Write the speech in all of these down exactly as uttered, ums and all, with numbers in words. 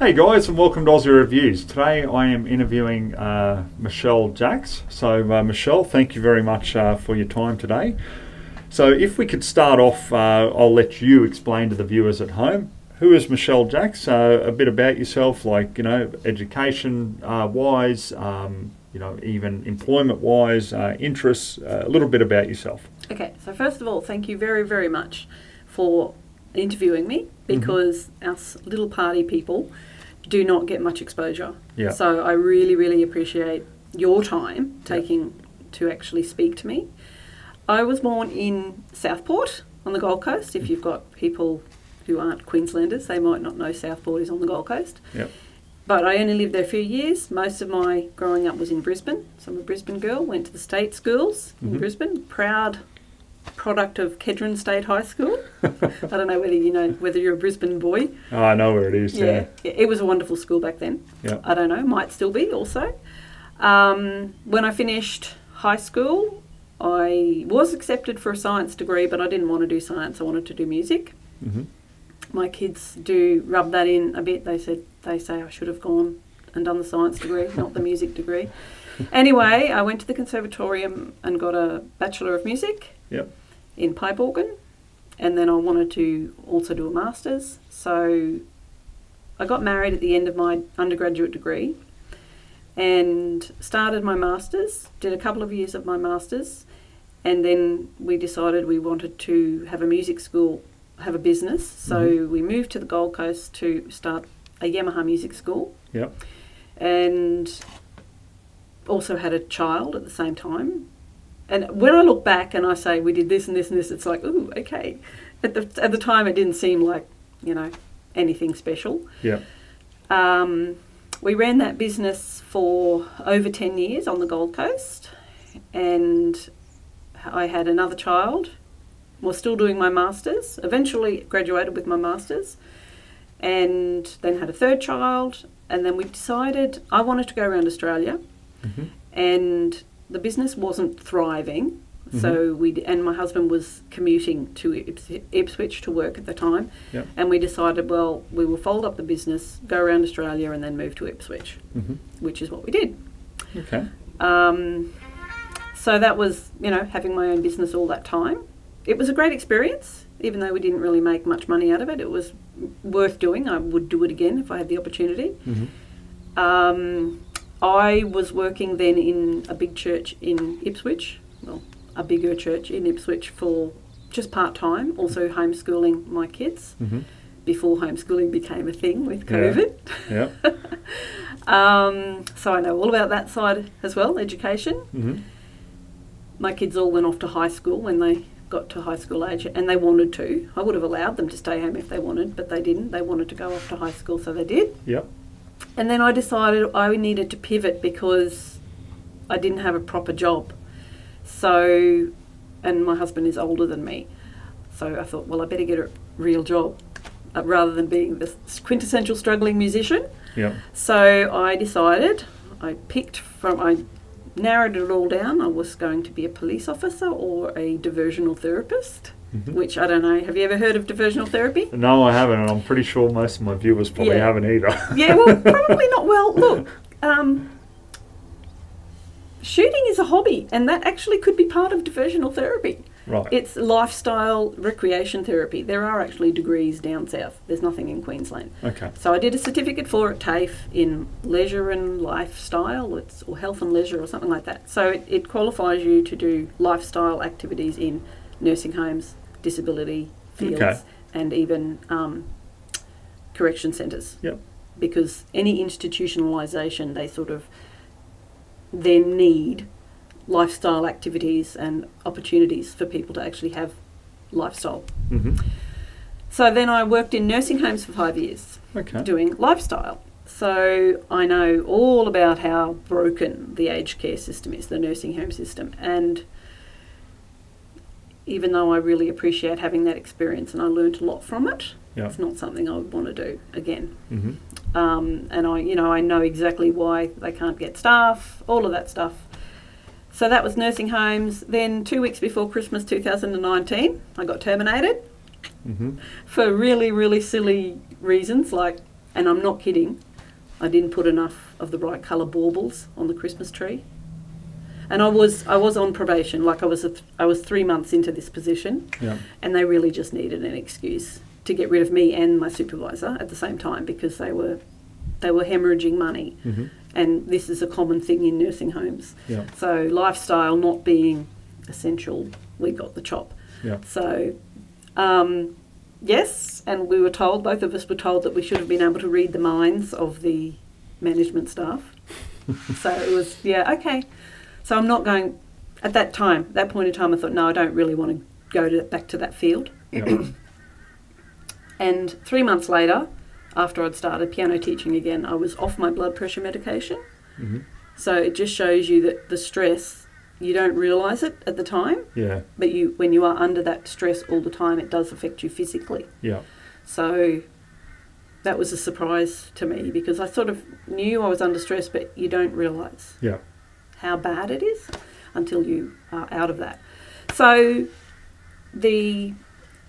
Hey guys, and welcome to Ozzie Reviews. Today I am interviewing uh, Michelle Jaques. So uh, Michelle, thank you very much uh, for your time today. So if we could start off, uh, I'll let you explain to the viewers at home, who is Michelle Jaques? Uh, a bit about yourself, like, you know, education-wise, uh, um, you know, even employment-wise, uh, interests, uh, a little bit about yourself. Okay, so first of all, thank you very, very much for interviewing me, because mm-hmm. us little party people do not get much exposure. Yeah. So I really, really appreciate your time taking yeah. to actually speak to me. I was born in Southport on the Gold Coast. If you've got people who aren't Queenslanders, they might not know Southport is on the Gold Coast. Yeah. But I only lived there a few years. Most of my growing up was in Brisbane. So I'm a Brisbane girl, went to the state schools mm-hmm. in Brisbane, proud product of Kedron State High School. I don't know whether you know whether you're a Brisbane boy. Oh, I know where it is. Yeah, yeah. It was a wonderful school back then. Yeah. I don't know, might still be also. Um, when I finished high school, I was accepted for a science degree, but I didn't want to do science. I wanted to do music. Mm-hmm. My kids do rub that in a bit. They said they say I should have gone and done the science degree, not the music degree. Anyway, I went to the conservatorium and got a Bachelor of Music. Yep. In pipe organ, and then I wanted to also do a master's, so I got married at the end of my undergraduate degree and started my master's, did a couple of years of my master's, and then we decided we wanted to have a music school, have a business, so mm-hmm. we moved to the Gold Coast to start a Yamaha music school. Yep. And also had a child at the same time. And when I look back and I say we did this and this and this, it's like, ooh, okay. At the at the time, it didn't seem like, you know, anything special. Yeah. Um, we ran that business for over ten years on the Gold Coast, and I had another child. Was still doing my masters. Eventually, graduated with my masters, and then had a third child. And then we decided I wanted to go around Australia, mm-hmm. and the business wasn't thriving, mm-hmm. so we and my husband was commuting to Ips Ipswich to work at the time, yep. and we decided, well, we will fold up the business, go around Australia, and then move to Ipswich, mm-hmm. which is what we did. Okay. Um, so that was, you know, having my own business all that time. It was a great experience, even though we didn't really make much money out of it. It was worth doing. I would do it again if I had the opportunity. Mm-hmm. Um, I was working then in a big church in Ipswich, well, a bigger church in Ipswich for just part-time, also homeschooling my kids, mm-hmm. before homeschooling became a thing with COVID. Yeah. Yeah. um, so I know all about that side as well, education. Mm-hmm. My kids all went off to high school when they got to high school age, and they wanted to. I would have allowed them to stay home if they wanted, but they didn't. They wanted to go off to high school, so they did. Yep. And then I decided I needed to pivot because I didn't have a proper job. So, and my husband is older than me. So I thought, well, I better get a real job uh, rather than being this quintessential struggling musician. Yeah. So I decided, I picked from, I narrowed it all down. I was going to be a police officer or a diversional therapist. Mm-hmm. Which, I don't know, have you ever heard of diversional therapy? No, I haven't, and I'm pretty sure most of my viewers probably yeah. haven't either. Yeah, well, probably not. Well, look, um, shooting is a hobby, and that actually could be part of diversional therapy. Right. It's lifestyle recreation therapy. There are actually degrees down south. There's nothing in Queensland. Okay. So I did a certificate for at TAFE in leisure and lifestyle, it's, or health and leisure or something like that. So it, it qualifies you to do lifestyle activities in nursing homes, disability fields, okay. and even um, correction centres. Yep. Because any institutionalisation, they sort of then need lifestyle activities and opportunities for people to actually have lifestyle. Mm-hmm. So then I worked in nursing homes for five years okay. doing lifestyle. So I know all about how broken the aged care system is, the nursing home system, and even though I really appreciate having that experience and I learned a lot from it, yep. it's not something I would want to do again. Mm-hmm. um, and I, you know, I know exactly why they can't get staff, all of that stuff. So that was nursing homes. Then two weeks before Christmas two thousand nineteen, I got terminated mm-hmm. for really, really silly reasons, like And I'm not kidding, I didn't put enough of the right colour baubles on the Christmas tree. And I was I was on probation, like I was a th I was three months into this position, yeah. And they really just needed an excuse to get rid of me and my supervisor at the same time, because they were they were hemorrhaging money, mm-hmm. And this is a common thing in nursing homes. Yeah. So lifestyle not being essential, we got the chop. Yeah. So um, yes, and we were told, both of us were told, that we should have been able to read the minds of the management staff. So it was yeah okay. So I'm not going, at that time, that point in time, I thought, no, I don't really want to go to, back to that field. Yep. And three months later, after I'd started piano teaching again, I was off my blood pressure medication. Mm-hmm. So it just shows you that the stress, you don't realise it at the time, yeah. But you, when you are under that stress all the time, it does affect you physically. Yeah. So that was a surprise to me, because I sort of knew I was under stress, but you don't realise. Yeah. How bad it is until you are out of that. So the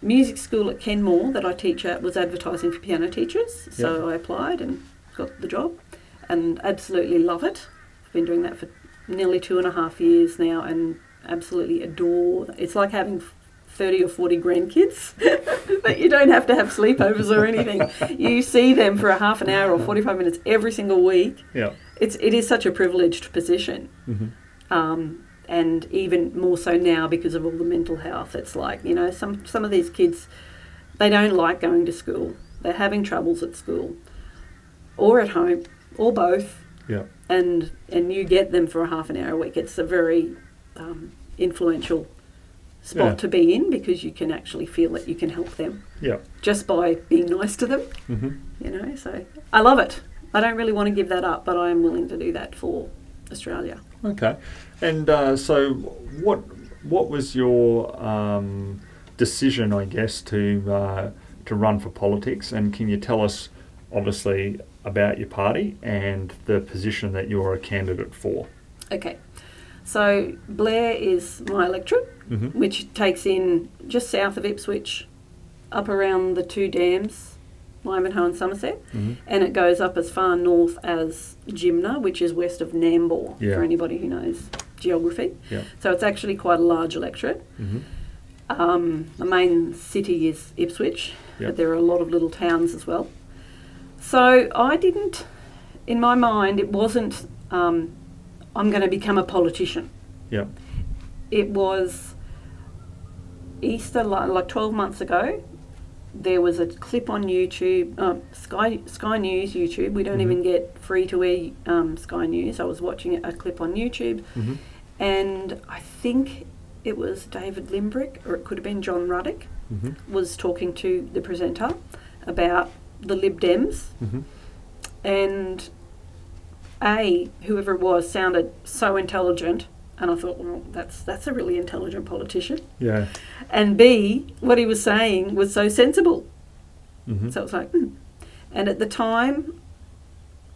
music school at Kenmore that I teach at was advertising for piano teachers, so yep. I applied and got the job and absolutely love it. I've been doing that for nearly two and a half years now and absolutely adore that. It's like having thirty or forty grandkids but you don't have to have sleepovers or anything. You see them for a half an hour or forty-five minutes every single week. Yeah. It's, it is such a privileged position, mm-hmm. um, and even more so now because of all the mental health. It's like, you know, some, some of these kids, they don't like going to school. They're having troubles at school or at home or both, yeah. and, and you get them for a half an hour a week. It's a very um, influential spot yeah. to be in, because you can actually feel that you can help them yeah. just by being nice to them, mm-hmm. you know. So I love it. I don't really want to give that up, but I am willing to do that for Australia. Okay. And uh, so what what was your um, decision, I guess, to uh, to run for politics? And can you tell us, obviously, about your party and the position that you're a candidate for? Okay. So Blair is my electorate, mm-hmm. which takes in just south of Ipswich, up around the two dams, Lymanhoe and Somerset, mm-hmm. and it goes up as far north as Jimna, which is west of Nambour, yeah. for anybody who knows geography. Yeah. So it's actually quite a large electorate. Mm-hmm. Um, the main city is Ipswich, yeah. but there are a lot of little towns as well. So I didn't, in my mind, it wasn't, um, I'm going to become a politician. Yeah. It was Easter, like twelve months ago, there was a clip on YouTube, uh, Sky Sky News YouTube. We don't mm-hmm. even get free-to-air um, Sky News. I was watching a clip on YouTube, mm-hmm. and I think it was David Limbrick, or it could have been John Ruddick, mm-hmm. was talking to the presenter about the Lib Dems, mm-hmm. and A, whoever it was, sounded so intelligent. And I thought, well, that's that's a really intelligent politician. Yeah. And B, what he was saying was so sensible. Mm-hmm. So it was like, mm. And at the time,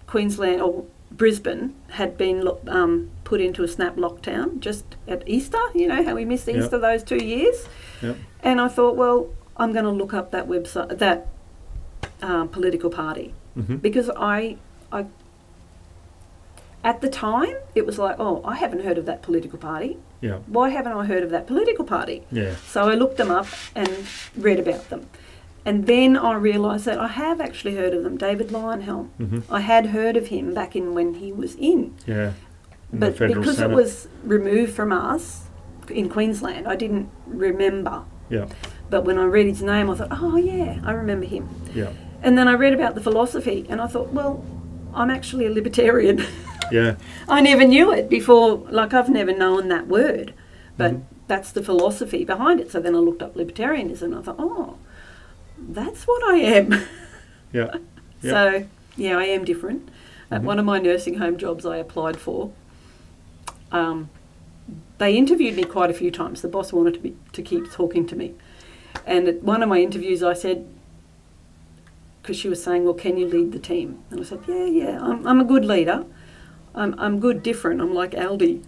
Queensland or Brisbane had been um, put into a snap lockdown just at Easter. You know how we missed Easter yep. those two years. Yep. And I thought, well, I'm going to look up that website, that uh, political party, mm-hmm. because I, I. At the time, it was like, oh, I haven't heard of that political party. Yeah. Why haven't I heard of that political party? Yeah. So I looked them up and read about them. And then I realised that I have actually heard of them, David Leyonhjelm. Mm-hmm. I had heard of him back in when he was in. Yeah. In but because Senate. It was removed from us in Queensland, I didn't remember. Yeah. But when I read his name, I thought, oh, yeah, I remember him. Yeah. And then I read about the philosophy and I thought, well, I'm actually a libertarian. Yeah, I never knew it before. Like, I've never known that word, but mm-hmm. that's the philosophy behind it. So then I looked up libertarianism and I thought, oh, that's what I am. Yeah. Yeah. So, yeah, I am different. Mm-hmm. At one of my nursing home jobs I applied for, um, they interviewed me quite a few times. The boss wanted to, be, to keep talking to me. And at one of my interviews I said, because she was saying, well, can you lead the team? And I said, yeah, yeah, I'm, I'm a good leader. I'm, I'm good different, I'm like Aldi.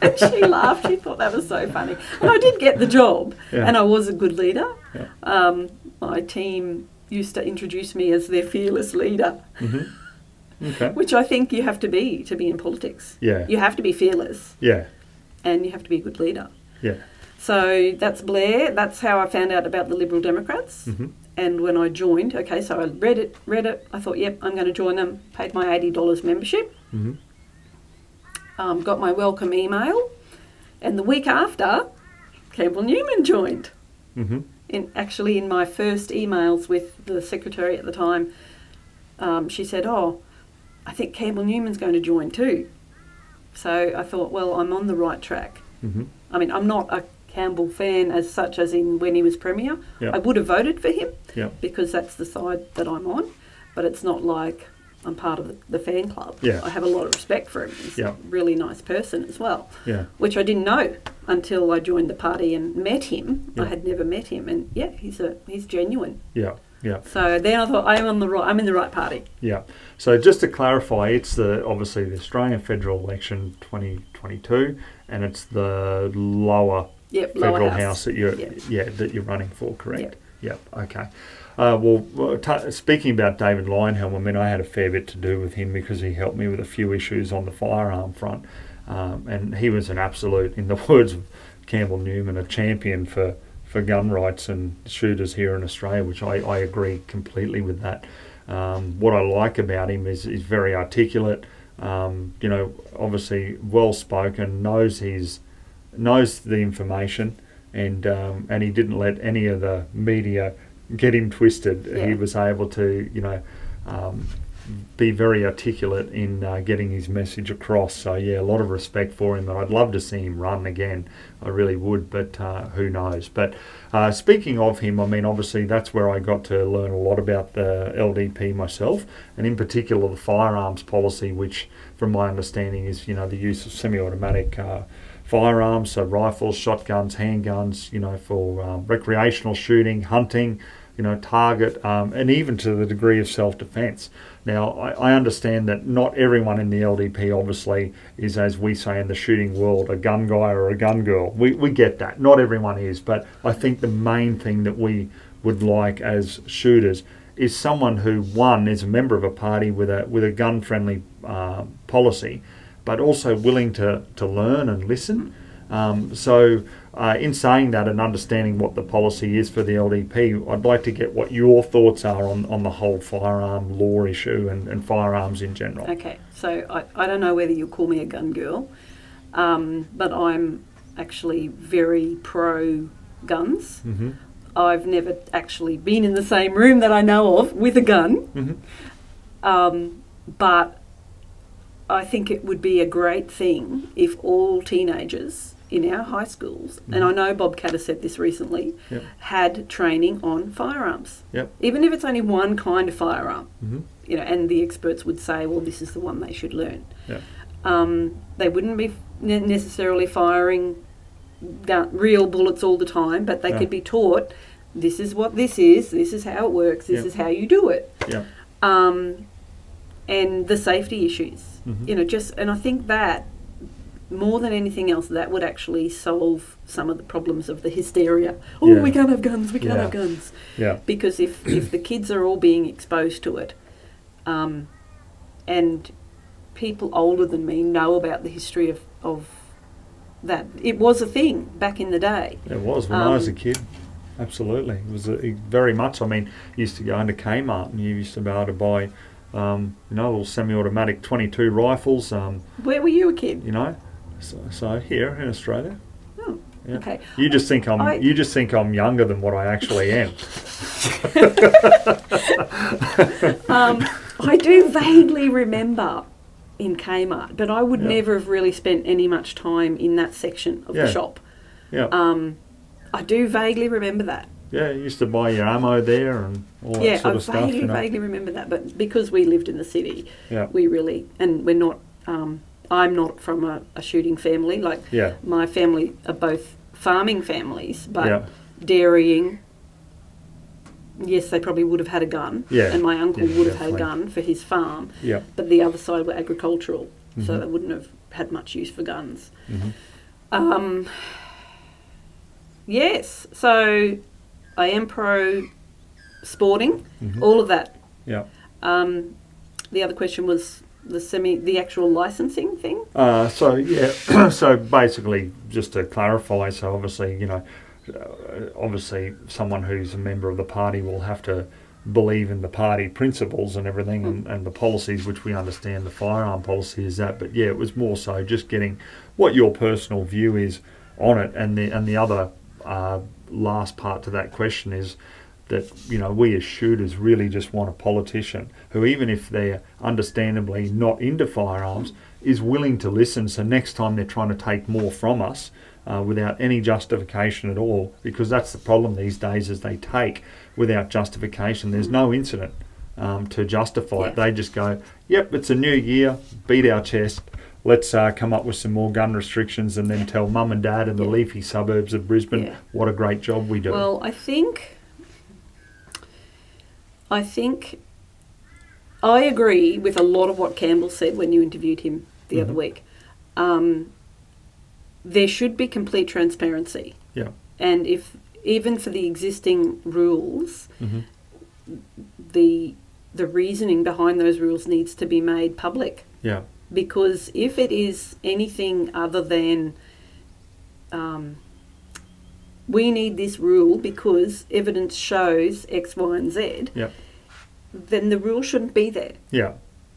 And she laughed, she thought that was so funny. And I did get the job, yeah. and I was a good leader. Yeah. Um, my team used to introduce me as their fearless leader. Mm-hmm. Okay. Which I think you have to be to be in politics. Yeah. You have to be fearless. Yeah. And you have to be a good leader. Yeah. So that's Blair. That's how I found out about the Liberal Democrats. Mm-hmm. And when I joined, okay, so I read it, read it. I thought, yep, I'm going to join them. Paid my eighty dollars membership. Mm-hmm. Um, got my welcome email. And the week after, Campbell Newman joined. Mm-hmm. In, actually, in my first emails with the secretary at the time, um, she said, oh, I think Campbell Newman's going to join too. So I thought, well, I'm on the right track. Mm-hmm. I mean, I'm not a Campbell fan as such, as in when he was Premier. Yep. I would have voted for him, yep, because that's the side that I'm on, but it's not like I'm part of the, the fan club. Yeah. I have a lot of respect for him. He's yep. a really nice person as well, yeah, which I didn't know until I joined the party and met him. Yep. I had never met him, and yeah, he's a he's genuine. Yeah. Yeah. So then I thought, I'm on the right. I'm in the right party. Yeah. So just to clarify, it's the obviously the Australian Federal Election twenty twenty-two, and it's the lower yep, federal lower house. house that you're yep. yeah that you're running for, correct? Yep. Yep. Okay. Uh, well, t speaking about David Leyonhjelm, I mean, I had a fair bit to do with him because he helped me with a few issues on the firearm front, um, and he was an absolute, in the words of Campbell Newman, a champion for. for gun rights and shooters here in Australia, which I, I agree completely with that. Um, what I like about him is he's very articulate, um, you know, obviously well-spoken, knows his, knows the information, and um, and he didn't let any of the media get him twisted. Yeah. He was able to, you know, um, be very articulate in uh, getting his message across. So yeah, a lot of respect for him, and I'd love to see him run again. I really would, but uh, who knows. But uh, speaking of him, I mean, obviously that's where I got to learn a lot about the L D P myself, and in particular the firearms policy, which from my understanding is, you know, the use of semi-automatic uh, firearms, so rifles, shotguns, handguns, you know, for um, recreational shooting, hunting, you know, target, um, and even to the degree of self-defense. Now, I, I understand that not everyone in the L D P, obviously, is, as we say in the shooting world, a gun guy or a gun girl. We, we get that. Not everyone is, but I think the main thing that we would like as shooters is someone who, one, is a member of a party with a, with a gun-friendly uh, policy, but also willing to, to learn and listen. Um, so uh, in saying that and understanding what the policy is for the L D P, I'd like to get what your thoughts are on, on the whole firearm law issue and, and firearms in general. Okay, so I, I don't know whether you'll call me a gun girl, um, but I'm actually very pro-guns. Mm-hmm. I've never actually been in the same room that I know of with a gun, mm-hmm. um, but I think it would be a great thing if all teenagers in our high schools, mm-hmm. and I know Bob Katter said this recently, yep. had training on firearms. Yep. Even if it's only one kind of firearm, mm-hmm. you know, and the experts would say, well, this is the one they should learn. Yep. Um, they wouldn't be necessarily firing real bullets all the time, but they yeah. could be taught, this is what this is, this is how it works, this yep. is how you do it. Yep. Um, and the safety issues, mm-hmm. you know, just, and I think that more than anything else, that would actually solve some of the problems of the hysteria. Oh, yeah. we can't have guns, we can't yeah. have guns. Yeah. Because if, if the kids are all being exposed to it, um, and people older than me know about the history of, of that, it was a thing back in the day. It was when um, I was a kid. Absolutely. It was a, very much, I mean, you used to go into Kmart and you used to be able to buy... Um, you know, little semi-automatic twenty-two rifles. Um, Where were you a kid? You know, so, so here in Australia. Oh, yeah. okay. You just think I'm. I, you just think I'm younger than what I actually am. um, I do vaguely remember in Kmart, but I would yeah. never have really spent any much time in that section of yeah. the shop. Yeah. Um, I do vaguely remember that. Yeah, you used to buy your ammo there and all that yeah, sort of I vaguely, stuff. Yeah, you know? I vaguely remember that, but because we lived in the city, yeah. we really, and we're not, um, I'm not from a, a shooting family. Like, yeah. my family are both farming families, but yeah. dairying, yes, they probably would have had a gun, yeah. and my uncle yeah, would have definitely. had a gun for his farm, yeah. but the other side were agricultural, mm-hmm. so they wouldn't have had much use for guns. Mm-hmm. Um, yes, so... I am pro sporting, mm-hmm. all of that. Yeah. Um, the other question was the semi, the actual licensing thing. Uh, so yeah, so basically, just to clarify, so obviously, you know, obviously, someone who's a member of the party will have to believe in the party principles and everything, mm. and, and the policies, which we understand the firearm policy is that. But yeah, it was more so just getting what your personal view is on it. And the and the other uh, last part to that question is that, you know, we as shooters really just want a politician who, even if they're understandably not into firearms, is willing to listen. So next time they're trying to take more from us uh, without any justification at all, because that's the problem these days, is they take without justification. There's no incident um, to justify it. They just go, yep, it's a new year, beat our chest. Let's uh, come up with some more gun restrictions and then tell mum and dad in the leafy suburbs of Brisbane yeah. what a great job we do. Well, I think... I think I agree with a lot of what Campbell said when you interviewed him the mm-hmm. other week. Um, there should be complete transparency. Yeah. And if even for the existing rules, mm-hmm. the the reasoning behind those rules needs to be made public. Yeah. Because if it is anything other than um, we need this rule because evidence shows X, Y, and Z, yep. then the rule shouldn't be there. Yeah,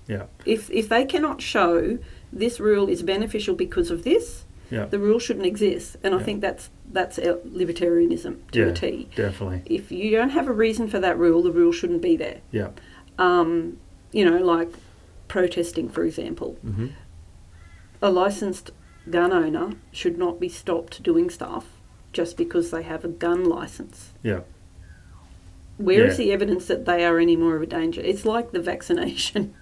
yeah. If if they cannot show this rule is beneficial because of this, yep. the rule shouldn't exist. And yep. I think that's that's libertarianism to yeah, a T. Definitely. If you don't have a reason for that rule, the rule shouldn't be there. Yeah. Um, you know, like protesting, for example. Mm-hmm. A licensed gun owner should not be stopped doing stuff just because they have a gun license. Yeah. Where yeah. is the evidence that they are any more of a danger? It's like the vaccination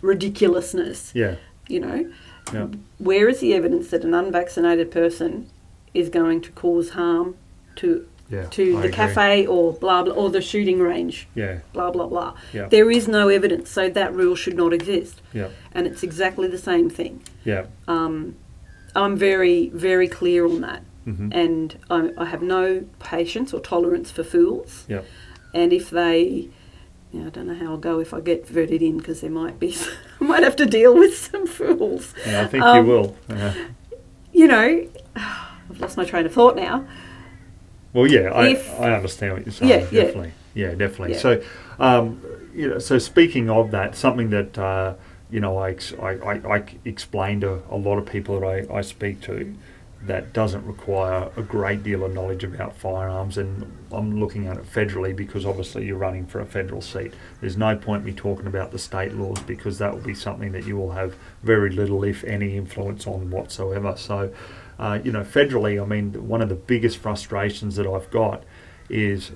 ridiculousness. Yeah. You know? Yeah. Where is the evidence that an unvaccinated person is going to cause harm to yeah, to I the agree. cafe or blah blah or the shooting range? Yeah. Blah blah blah. Yeah. There is no evidence, so that rule should not exist. Yeah. And it's exactly the same thing. Yeah. Um I'm very, very clear on that. Mm-hmm. And I, I have no patience or tolerance for fools. Yep. And if they, you know, I don't know how I'll go if I get voted in, because there might be, some, I might have to deal with some fools. Yeah, I think um, you will. Yeah. You know, I've lost my train of thought now. Well, yeah, I, if, I understand what you're saying. Yeah, definitely. Yeah, yeah definitely. Yeah. So, um, you know, so speaking of that, something that uh, you know, I ex I, I, I explain to a lot of people that I, I speak to. That doesn't require a great deal of knowledge about firearms, and I'm looking at it federally because obviously you're running for a federal seat. There's no point me talking about the state laws because that will be something that you will have very little, if any, influence on whatsoever. So, uh, you know, federally, I mean, one of the biggest frustrations that I've got is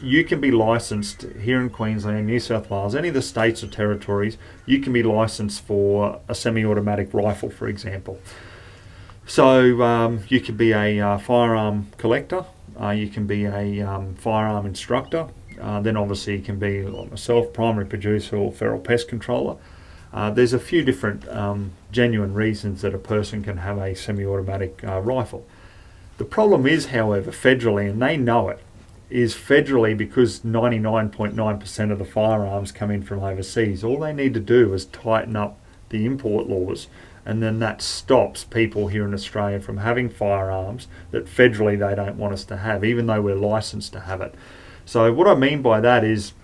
you can be licensed here in Queensland, New South Wales, any of the states or territories, you can be licensed for a semi-automatic rifle, for example. So um, you can be a uh, firearm collector, uh, you can be a um, firearm instructor, uh, then obviously you can be, like myself, primary producer or feral pest controller. Uh, there's a few different um, genuine reasons that a person can have a semi-automatic uh, rifle. The problem is, however, federally, and they know it, is federally, because ninety-nine point nine percent of the firearms come in from overseas, all they need to do is tighten up the import laws. And then that stops people here in Australia from having firearms that federally they don't want us to have, even though we're licensed to have it. So what I mean by that is,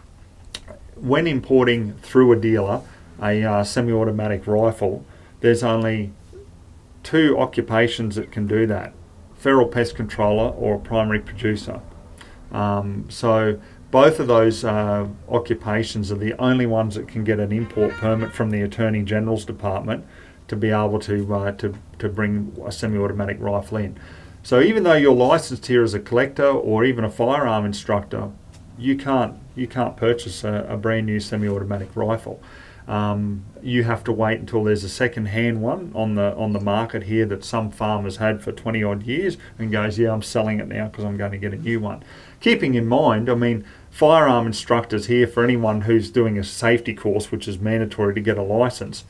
when importing through a dealer a uh, semi-automatic rifle, there's only two occupations that can do that: feral pest controller or a primary producer. Um, so both of those uh, occupations are the only ones that can get an import permit from the Attorney General's Department to be able to, uh, to, to bring a semi-automatic rifle in. So even though you're licensed here as a collector or even a firearm instructor, you can't, you can't purchase a, a brand new semi-automatic rifle. Um, you have to wait until there's a second-hand one on the, on the market here that some farmers had for twenty odd years and goes, yeah, I'm selling it now because I'm going to get a new one. Keeping in mind, I mean, firearm instructors here, for anyone who's doing a safety course, which is mandatory to get a license,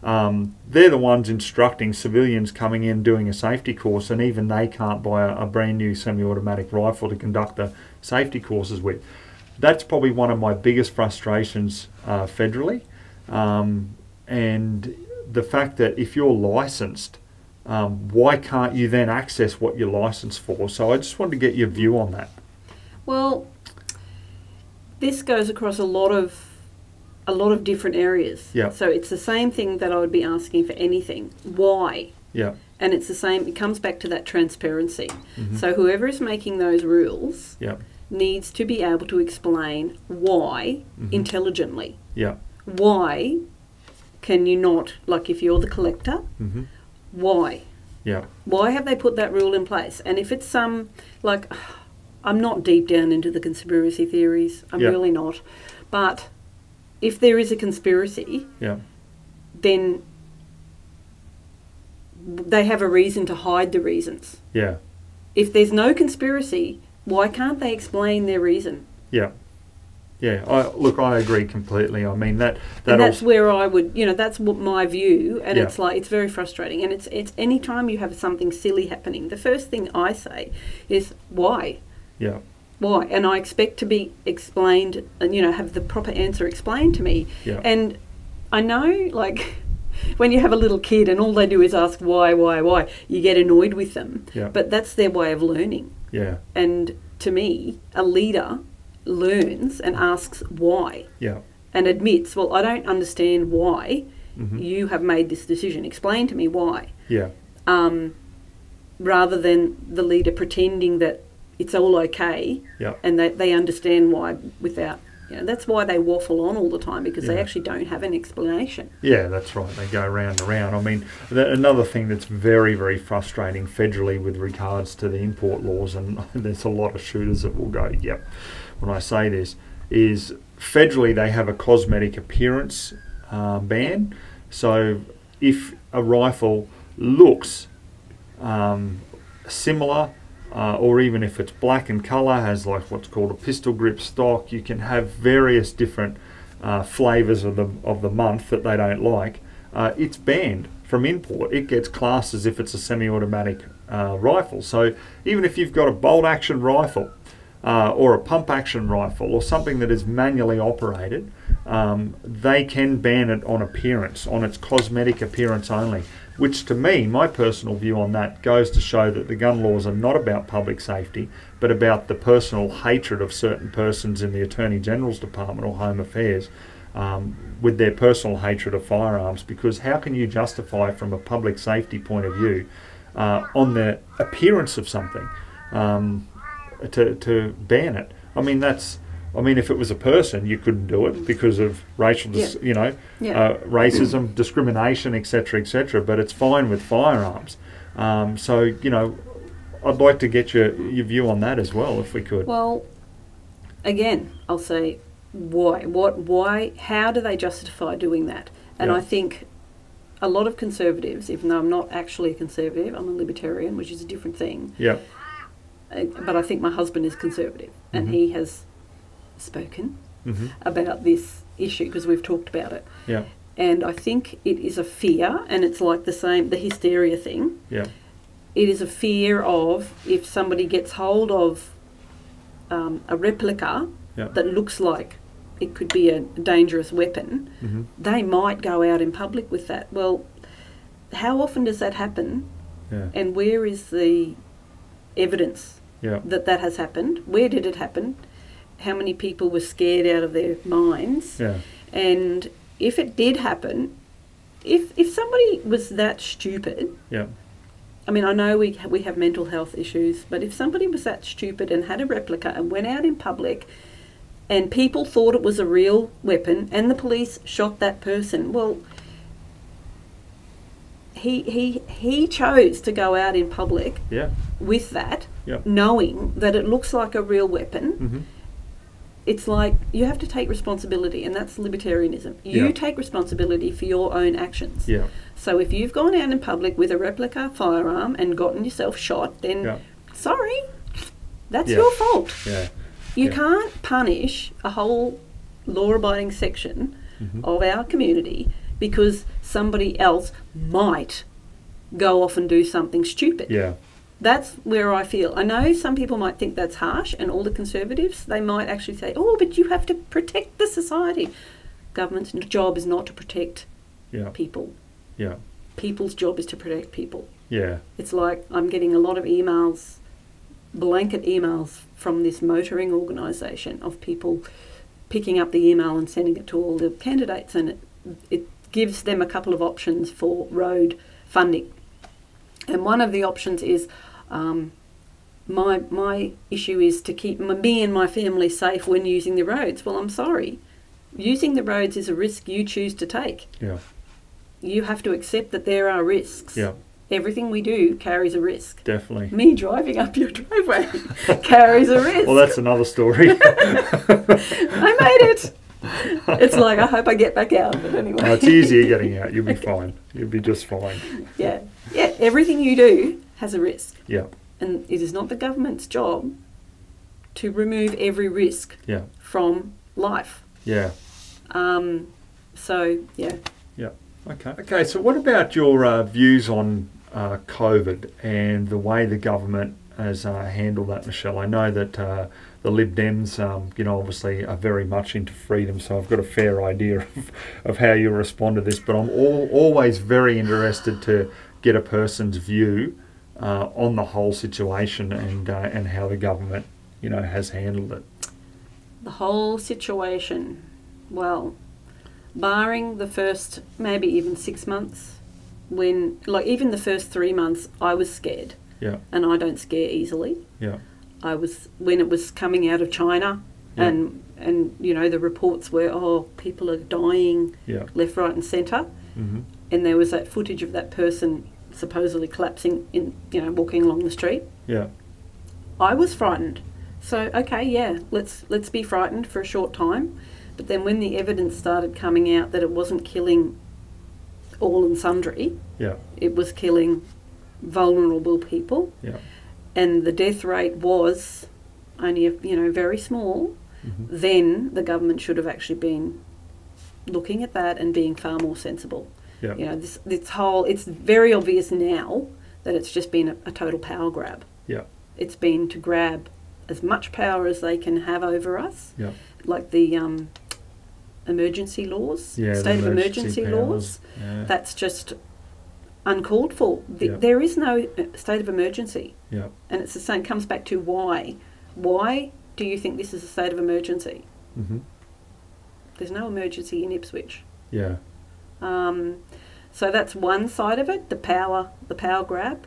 Um, they're the ones instructing civilians coming in doing a safety course, and even they can't buy a, a brand new semi-automatic rifle to conduct the safety courses with. that's probably one of my biggest frustrations uh, federally. Um, and the fact that if you're licensed, um, why can't you then access what you're licensed for? So I just wanted to get your view on that. Well, this goes across a lot of a lot of different areas. Yeah. So it's the same thing that I would be asking for anything. Why? Yeah. And it's the same. It comes back to that transparency. Mm-hmm. So whoever is making those rules yeah. needs to be able to explain why mm-hmm. intelligently. Yeah. Why can you not, like if you're the collector, mm-hmm. why? Yeah. Why have they put that rule in place? And if it's some, like, I'm not deep down into the conspiracy theories. I'm yeah. really not. But if there is a conspiracy, yeah. then they have a reason to hide the reasons. Yeah. If there's no conspiracy, why can't they explain their reason? Yeah. Yeah, I, look, I agree completely. I mean, that... that and that's where I would, you know, that's what my view, and yeah. it's like, it's very frustrating. And it's, it's any time you have something silly happening, the first thing I say is, why? Yeah. Why? And I expect to be explained, and, you know, have the proper answer explained to me. Yeah. And I know, like, when you have a little kid and all they do is ask why, why, why, you get annoyed with them. Yeah. But that's their way of learning. Yeah. And to me, a leader learns and asks why, yeah, and admits, well, I don't understand why mm-hmm. you have made this decision. Explain to me why. Yeah. Um, rather than the leader pretending that it's all okay, yeah, and that they understand why without. You know, that's why they waffle on all the time, because yeah. they actually don't have an explanation. Yeah, that's right. They go round and round. I mean, th another thing that's very, very frustrating federally with regards to the import laws, and there's a lot of shooters that will go, yep, when I say this, is federally they have a cosmetic appearance uh, ban. So if a rifle looks um, similar, Uh, or even if it's black in colour, has like what's called a pistol grip stock, you can have various different uh, flavours of the of the month that they don't like. Uh, it's banned from import. It gets classed as if it's a semi-automatic uh, rifle. So even if you've got a bolt-action rifle uh, or a pump-action rifle or something that is manually operated, um, they can ban it on appearance, on its cosmetic appearance only. Which to me, my personal view on that goes to show that the gun laws are not about public safety, but about the personal hatred of certain persons in the Attorney General's Department or Home Affairs um, with their personal hatred of firearms. Because how can you justify from a public safety point of view uh, on the appearance of something um, to, to ban it? I mean, that's... I mean, if it was a person, you couldn't do it because of racial, dis yeah. you know, yeah. uh, racism, discrimination, et cetera, et cetera. But it's fine with firearms. Um, so, you know, I'd like to get your your view on that as well, if we could. Well, again, I'll say, why? What? Why? How do they justify doing that? And yeah. I think a lot of conservatives, even though I'm not actually a conservative, I'm a libertarian, which is a different thing. Yeah. Uh, but I think my husband is conservative, and mm-hmm. he has spoken mm-hmm. about this issue because we've talked about it. Yeah. And I think it is a fear, and it's like the same, the hysteria thing. Yeah. It is a fear of if somebody gets hold of um, a replica yeah. that looks like it could be a dangerous weapon, mm-hmm. they might go out in public with that. Well, how often does that happen? Yeah. And where is the evidence yeah. that that has happened? Where did it happen? How many people were scared out of their minds? Yeah. And if it did happen, if if somebody was that stupid, yeah. I mean, I know we we have mental health issues, but if somebody was that stupid and had a replica and went out in public, and people thought it was a real weapon, and the police shot that person, well, he he he chose to go out in public, yeah. with that, yeah. knowing that it looks like a real weapon. Mm-hmm. It's like you have to take responsibility, and that's libertarianism. You yeah. take responsibility for your own actions. Yeah. So if you've gone out in public with a replica firearm and gotten yourself shot, then yeah. sorry, that's yeah. your fault. Yeah. You yeah. can't punish a whole law-abiding section mm-hmm. of our community because somebody else might go off and do something stupid. Yeah. That's where I feel. I know some people might think that's harsh, and all the Conservatives, they might actually say, oh, but you have to protect the society. Government's job is not to protect yeah. people. Yeah. People's job is to protect people. Yeah. It's like I'm getting a lot of emails, blanket emails from this motoring organisation of people picking up the email and sending it to all the candidates, and it, it gives them a couple of options for road funding. And one of the options is, um, my, my issue is to keep my, me and my family safe when using the roads. Well, I'm sorry. Using the roads is a risk you choose to take. Yeah. You have to accept that there are risks. Yeah. Everything we do carries a risk. Definitely. Me driving up your driveway carries a risk. Well, that's another story. I made it. It's like, I hope I get back out. But anyway. No, it's easier getting out. You'll be okay. fine. You'll be just fine. Yeah. Yeah. Everything you do has a risk. Yeah. And it is not the government's job to remove every risk yeah. from life. Yeah. Um, so, yeah. Yeah. Okay. Okay. So what about your uh, views on uh, COVID and the way the government has uh, handled that, Michelle? I know that uh, the Lib Dems, um, you know, obviously are very much into freedom, so I've got a fair idea of, of how you respond to this, but I'm all, always very interested to get a person's view uh, on the whole situation and, uh, and how the government, you know, has handled it. The whole situation, well, barring the first maybe even six months when, like even the first three months, I was scared. Yeah. And I don't scare easily. Yeah. I was, when it was coming out of China yeah. and, and you know, the reports were, oh, people are dying yeah. left, right and centre. Mm-hmm. And there was that footage of that person supposedly collapsing in, you know, walking along the street. Yeah. I was frightened. So, okay, yeah, let's, let's be frightened for a short time. But then when the evidence started coming out that it wasn't killing all and sundry, yeah. it was killing vulnerable people, yeah. and the death rate was only, you know, very small, mm-hmm. then the government should have actually been looking at that and being far more sensible. Yeah. You know, this, this whole, it's very obvious now that it's just been a, a total power grab. Yeah. It's been to grab as much power as they can have over us, yeah. like the um, emergency laws, yeah, state of emergency, emergency laws, yeah. that's just uncalled for. The, yeah. There is no state of emergency. Yeah. And it's the same, comes back to why. Why do you think this is a state of emergency? Mm-hmm. There's no emergency in Ipswich. Yeah. Um, so that's one side of it, the power, the power grab.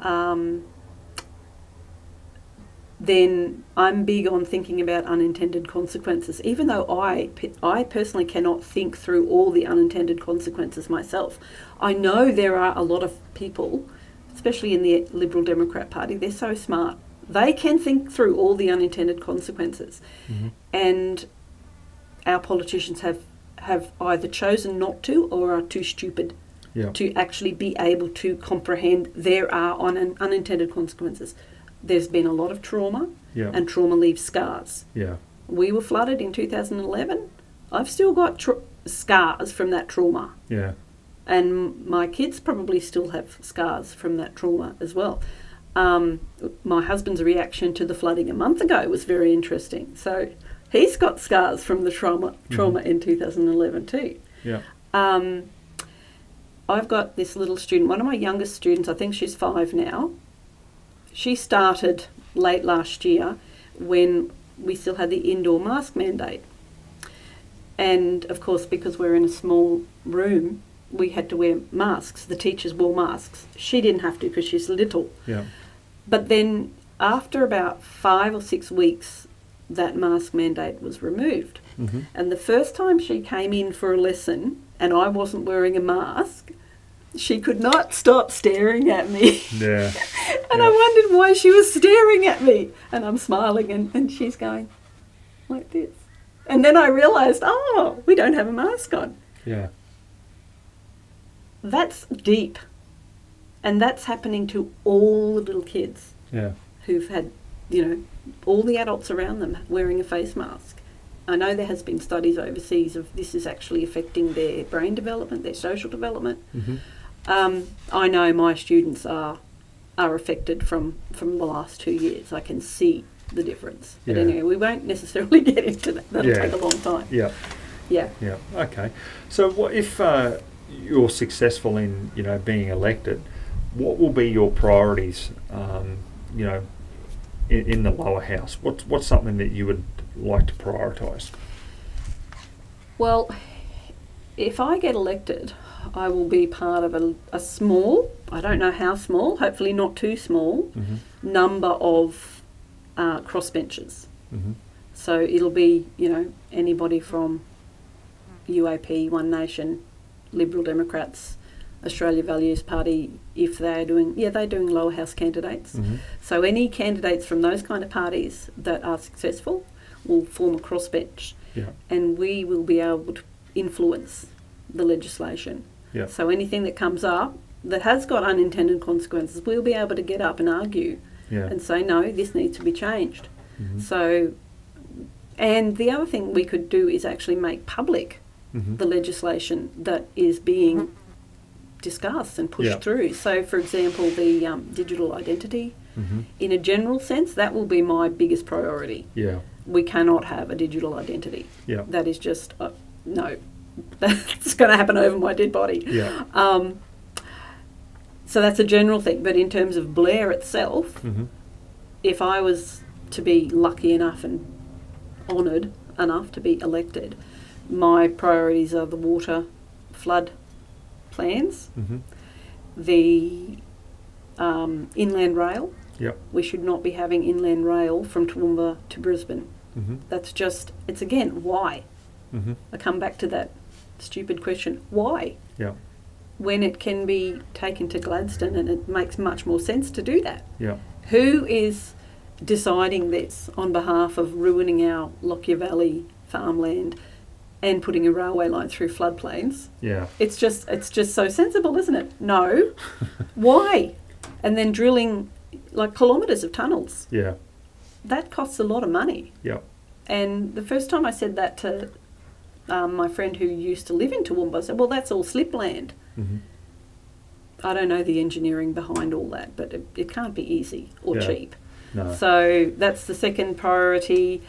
Um, then I'm big on thinking about unintended consequences, even though I, I personally cannot think through all the unintended consequences myself. I know there are a lot of people, especially in the Liberal Democrat Party, they're so smart. They can think through all the unintended consequences. Mm-hmm. And our politicians have, have either chosen not to or are too stupid yeah. to actually be able to comprehend there are on an unintended consequences. There's been a lot of trauma, yeah. and trauma leaves scars. Yeah. We were flooded in two thousand eleven. I've still got tra scars from that trauma. Yeah. And my kids probably still have scars from that trauma as well. Um, my husband's reaction to the flooding a month ago was very interesting. So he's got scars from the trauma, trauma mm-hmm. in two thousand eleven too. Yeah. Um, I've got this little student, one of my youngest students, I think she's five now. She started late last year when we still had the indoor mask mandate. And, of course, because we're in a small room, we had to wear masks. The teachers wore masks. She didn't have to because she's little. Yeah. But then after about five or six weeks, that mask mandate was removed. Mm-hmm. And the first time she came in for a lesson and I wasn't wearing a mask, she could not stop staring at me. Yeah. And yeah. I wondered why she was staring at me. And I'm smiling and, and she's going like this. And then I realised, oh, we don't have a mask on. Yeah. That's deep. And that's happening to all the little kids yeah. who've had, you know, all the adults around them wearing a face mask. I know there has been studies overseas of this is actually affecting their brain development, their social development. Mm-hmm. Um, I know my students are are affected from, from the last two years. I can see the difference. But yeah. anyway, we won't necessarily get into that. That'll yeah. take a long time. Yeah. Yeah. Yeah. Okay. So what if uh, you're successful in, you know, being elected, what will be your priorities, um, you know, in, in the lower house? What's, what's something that you would like to prioritise? Well, if I get elected, I will be part of a, a small, I don't know how small, hopefully not too small, mm-hmm. number of uh, crossbenchers. Mm-hmm. So it'll be, you know, anybody from U A P, One Nation, Liberal Democrats, Australia Values Party, if they're doing, yeah, they're doing lower house candidates. Mm-hmm. So any candidates from those kind of parties that are successful will form a crossbench. Yeah. And we will be able to influence the legislation. Yeah. So anything that comes up that has got unintended consequences, we'll be able to get up and argue yeah. and say, no, this needs to be changed. Mm-hmm. So, and the other thing we could do is actually make public mm-hmm. the legislation that is being discussed and pushed yeah. through. So, for example, the um, digital identity, mm-hmm. in a general sense, that will be my biggest priority. Yeah. We cannot have a digital identity. Yeah. That is just, uh, no, that's going to happen over my dead body. Yeah. Um, so that's a general thing. But in terms of Blair itself, mm-hmm. if I was to be lucky enough and honoured enough to be elected, my priorities are the water flood plans, mm-hmm. the um, inland rail. Yep. We should not be having inland rail from Toowoomba to Brisbane. Mm-hmm. That's just, it's again, why? Mm-hmm. I come back to that stupid question, why? Yeah. When it can be taken to Gladstone and it makes much more sense to do that. Yeah. Who is deciding this on behalf of ruining our Lockyer Valley farmland and putting a railway line through floodplains? Yeah. It's just, it's just so sensible, isn't it? No. Why? And then drilling like kilometres of tunnels. Yeah. That costs a lot of money. Yeah. And the first time I said that to um, my friend who used to live in Toowoomba, I said, well, that's all slip land. Mm-hmm. I don't know the engineering behind all that, but it, it can't be easy or yeah. cheap. No. So that's the second priority.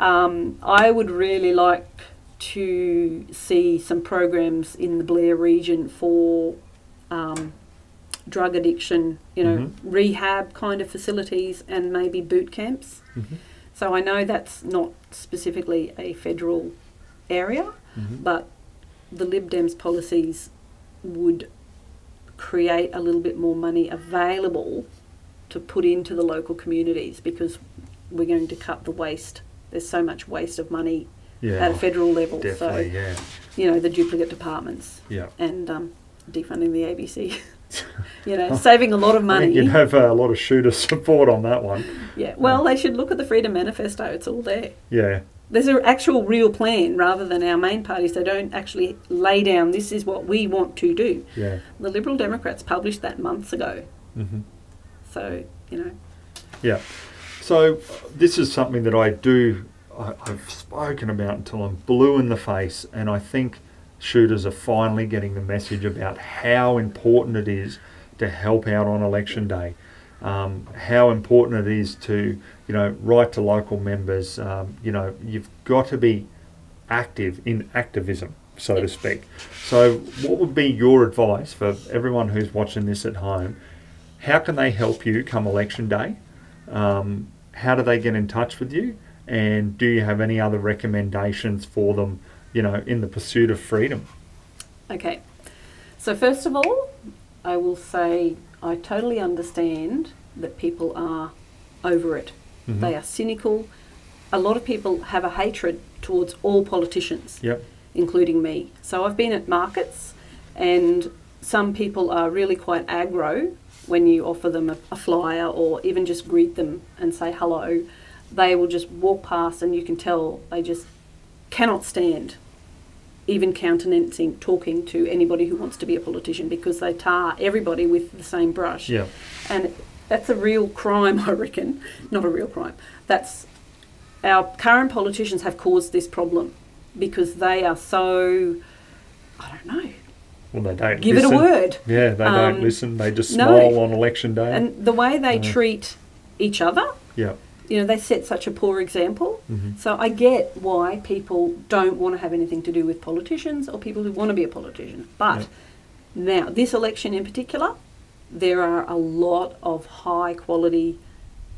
Um, I would really like to see some programs in the Blair region for um, drug addiction, you know, mm-hmm. rehab kind of facilities and maybe boot camps. Mm-hmm. So I know that's not specifically a federal area, mm-hmm. but the Lib Dems policies would create a little bit more money available to put into the local communities because we're going to cut the waste. There's so much waste of money yeah, at a federal level. Definitely, so, yeah. you know, the duplicate departments yeah. and um, defunding the A B C. You know, saving a lot of money. You'd have uh, a lot of shooter support on that one. Yeah, well, um, they should look at the Freedom Manifesto. It's all there. Yeah. There's an actual real plan rather than our main parties. They don't actually lay down, this is what we want to do. Yeah. The Liberal Democrats published that months ago. Mm-hmm. So, you know. Yeah. So this is something that I do, I, I've spoken about until I'm blue in the face, and I think shooters are finally getting the message about how important it is to help out on election day, um, how important it is to, you know, write to local members. Um, you know, you've got to be active in activism, so to speak. So what would be your advice for everyone who's watching this at home? How can they help you come election day? Um, how do they get in touch with you? And do you have any other recommendations for them, you know, in the pursuit of freedom? Okay, so first of all, I will say I totally understand that people are over it. Mm-hmm. They are cynical. A lot of people have a hatred towards all politicians, yep. including me. So I've been at markets and some people are really quite aggro when you offer them a, a flyer or even just greet them and say hello. They will just walk past and you can tell they just cannot stand even countenancing, talking to anybody who wants to be a politician because they tar everybody with the same brush. Yeah. And that's a real crime, I reckon. Not a real crime. That's our current politicians have caused this problem because they are so, I don't know, Well, they don't give listen. it a word. Yeah, they um, don't listen. They just smile no. on election day. And the way they yeah. treat each other. Yeah. You know, they set such a poor example. Mm-hmm. So I get why people don't want to have anything to do with politicians or people who want to be a politician. But yeah. now, this election in particular, there are a lot of high-quality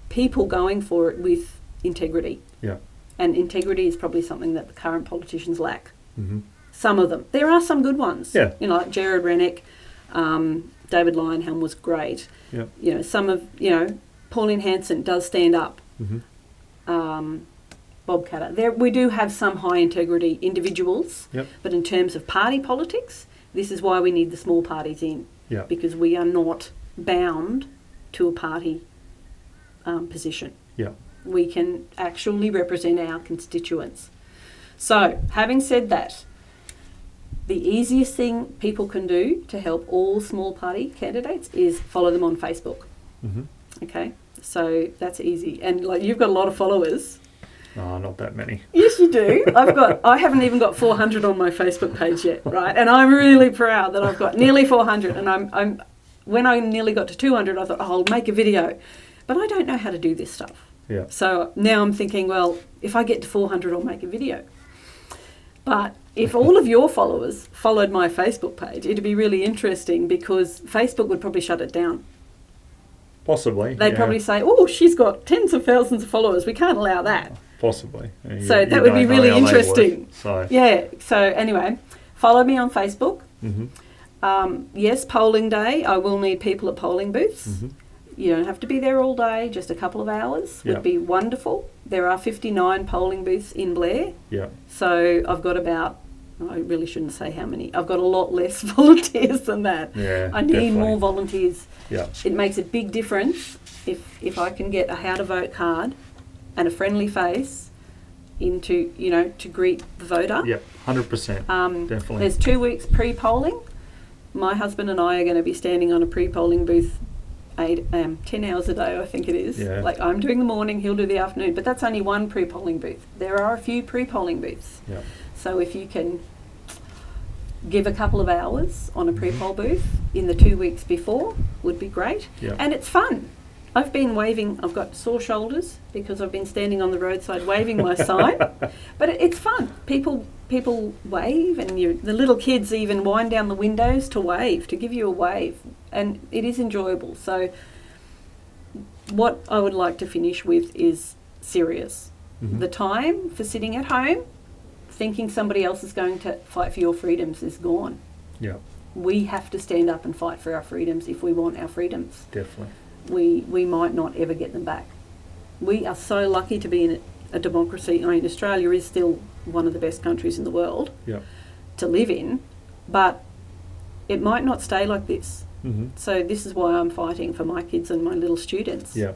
people going for it with integrity. Yeah. And integrity is probably something that the current politicians lack. Mm-hmm. Some of them. There are some good ones. Yeah. You know, like Jared Rennick, um, David Leyonhjelm was great. Yeah. You know, some of, you know, Pauline Hanson does stand up. Mm-hmm. um, Bob Katter. There, we do have some high integrity individuals, yep. but in terms of party politics, this is why we need the small parties in, yep. because we are not bound to a party um, position. Yep. We can actually represent our constituents. So, having said that, the easiest thing people can do to help all small party candidates is follow them on Facebook. Mm-hmm. Okay? So that's easy, and like you've got a lot of followers. Oh, not that many. Yes, you do. I've got. I haven't even got four hundred on my Facebook page yet, right? And I'm really proud that I've got nearly four hundred. And I'm. I'm. When I nearly got to two hundred, I thought, oh, I'll make a video, but I don't know how to do this stuff. Yeah. So now I'm thinking, well, if I get to four hundred, I'll make a video. But if all of your followers followed my Facebook page, it'd be really interesting because Facebook would probably shut it down. Possibly. They'd yeah. probably say, oh, she's got tens of thousands of followers. We can't allow that. Possibly. You, so that would be really interesting. Work, so. Yeah. So anyway, follow me on Facebook. Mm-hmm. um, yes, polling day. I will need people at polling booths. Mm-hmm. You don't have to be there all day, just a couple of hours yep. would be wonderful. There are fifty-nine polling booths in Blair. Yeah. So I've got about, I really shouldn't say how many. I've got a lot less volunteers than that. Yeah, I need definitely. more volunteers. Yeah. It makes a big difference if if I can get a how to vote card and a friendly face into, you know, to greet the voter. Yep, one hundred percent. Um, definitely. There's two weeks pre-polling. My husband and I are going to be standing on a pre-polling booth eight, um, ten hours a day, I think it is. Yeah. Like I'm doing the morning, he'll do the afternoon, but that's only one pre-polling booth. There are a few pre-polling booths. Yeah. So if you can give a couple of hours on a pre-poll booth in the two weeks before would be great. Yep. And it's fun. I've been waving. I've got sore shoulders because I've been standing on the roadside waving my sign. But it, it's fun. People people wave, and you, the little kids even wind down the windows to wave, to give you a wave. And it is enjoyable. So what I would like to finish with is serious. Mm-hmm. The time for sitting at home thinking somebody else is going to fight for your freedoms is gone. Yeah. We have to stand up and fight for our freedoms if we want our freedoms. Definitely. We we might not ever get them back. We are so lucky to be in a, a democracy. I mean, Australia is still one of the best countries in the world yeah. to live in, but it might not stay like this. Mm-hmm. So this is why I'm fighting for my kids and my little students. Yeah.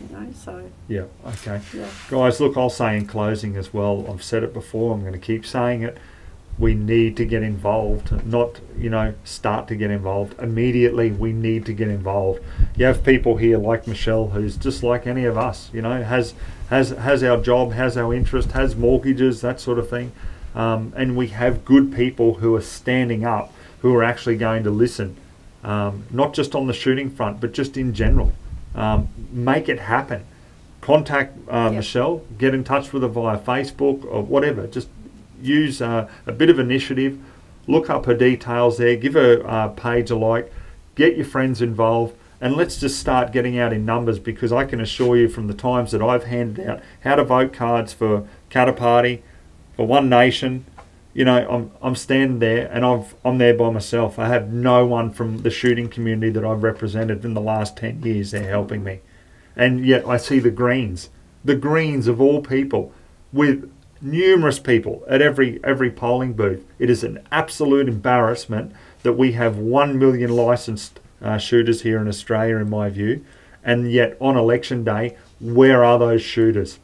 You know, so yeah, okay. Yeah. Guys, look, I'll say in closing as well, I've said it before, I'm going to keep saying it, we need to get involved, not, you know, start to get involved. Immediately, we need to get involved. You have people here like Michelle who's just like any of us, you know, has, has, has our job, has our interest, has mortgages, that sort of thing. Um, and we have good people who are standing up, who are actually going to listen, um, not just on the shooting front, but just in general. Um, make it happen. Contact uh, yep. Michelle, get in touch with her via Facebook or whatever. Just use uh, a bit of initiative, look up her details there, give her uh, page a like, get your friends involved, and let's just start getting out in numbers, because I can assure you from the times that I've handed out how to vote cards for Katter Party, for One Nation, you know, I'm, I'm standing there and I've, I'm there by myself. I have no one from the shooting community that I've represented in the last ten years there helping me. And yet I see the Greens, the Greens of all people, with numerous people at every, every polling booth. It is an absolute embarrassment that we have one million licensed uh, shooters here in Australia, in my view. And yet on election day, where are those shooters?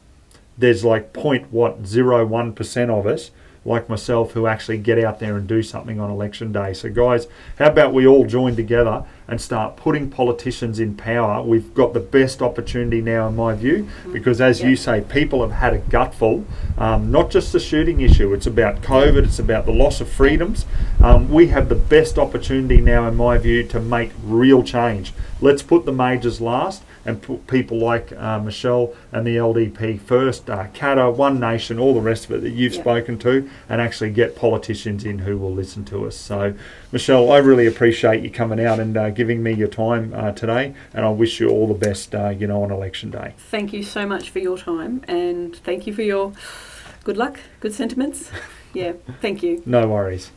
There's like point, what, zero one percent of us like myself who actually get out there and do something on election day. So guys, how about we all join together and start putting politicians in power? We've got the best opportunity now, in my view, because as yep. you say, people have had a gutful, um, not just the shooting issue, it's about COVID, it's about the loss of freedoms. Um, we have the best opportunity now, in my view, to make real change. Let's put the majors last and put people like uh, Michelle and the L D P first, uh, Katter, One Nation, all the rest of it that you've yep. spoken to, and actually get politicians in who will listen to us. So Michelle, I really appreciate you coming out and uh, giving me your time uh, today, and I wish you all the best uh, you know, on election day. Thank you so much for your time, and thank you for your good luck, good sentiments. Yeah, thank you. No worries.